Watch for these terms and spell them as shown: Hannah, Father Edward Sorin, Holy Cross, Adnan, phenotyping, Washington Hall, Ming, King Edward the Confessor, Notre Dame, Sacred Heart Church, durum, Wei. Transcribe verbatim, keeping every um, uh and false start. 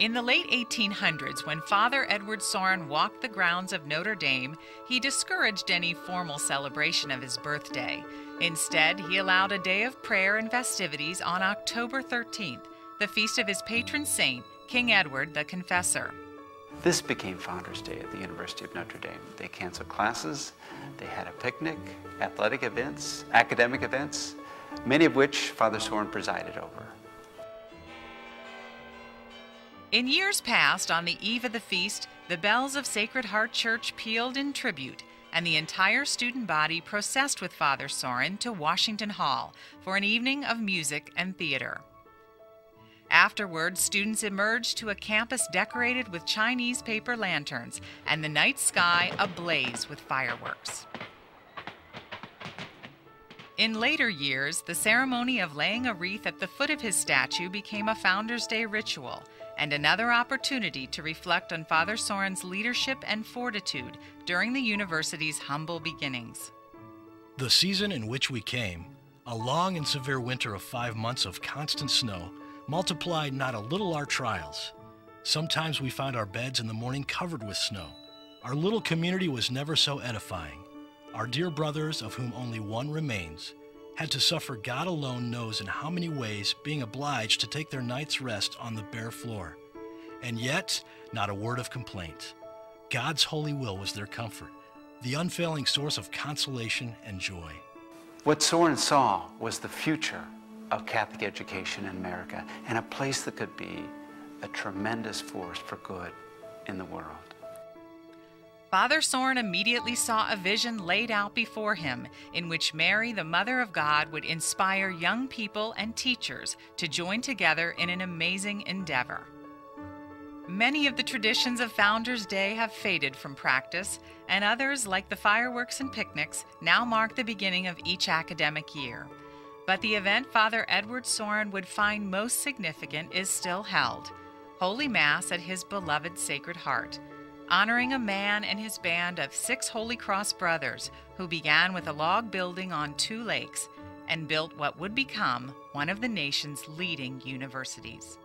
In the late eighteen hundreds, when Father Edward Sorin walked the grounds of Notre Dame, he discouraged any formal celebration of his birthday. Instead, he allowed a day of prayer and festivities on October thirteenth, the feast of his patron saint, King Edward the Confessor. This became Founders Day at the University of Notre Dame. They canceled classes, they had a picnic, athletic events, academic events, many of which Father Sorin presided over. In years past, on the eve of the feast, the bells of Sacred Heart Church pealed in tribute, and the entire student body processed with Father Sorin to Washington Hall for an evening of music and theater. Afterward, students emerged to a campus decorated with Chinese paper lanterns and the night sky ablaze with fireworks. In later years, the ceremony of laying a wreath at the foot of his statue became a Founders Day ritual, and another opportunity to reflect on Father Sorin's leadership and fortitude during the university's humble beginnings. The season in which we came, a long and severe winter of five months of constant snow, multiplied not a little our trials. Sometimes we found our beds in the morning covered with snow. Our little community was never so edifying. Our dear brothers, of whom only one remains, had to suffer God alone knows in how many ways, being obliged to take their night's rest on the bare floor. And yet, not a word of complaint. God's holy will was their comfort, the unfailing source of consolation and joy. What Sorin saw was the future of Catholic education in America, and a place that could be a tremendous force for good in the world. Father Sorin immediately saw a vision laid out before him in which Mary, the Mother of God, would inspire young people and teachers to join together in an amazing endeavor. Many of the traditions of Founders Day have faded from practice, and others, like the fireworks and picnics, now mark the beginning of each academic year. But the event Father Edward Sorin would find most significant is still held, Holy Mass at his beloved Sacred Heart, honoring a man and his band of six Holy Cross brothers who began with a log building on two lakes and built what would become one of the nation's leading universities.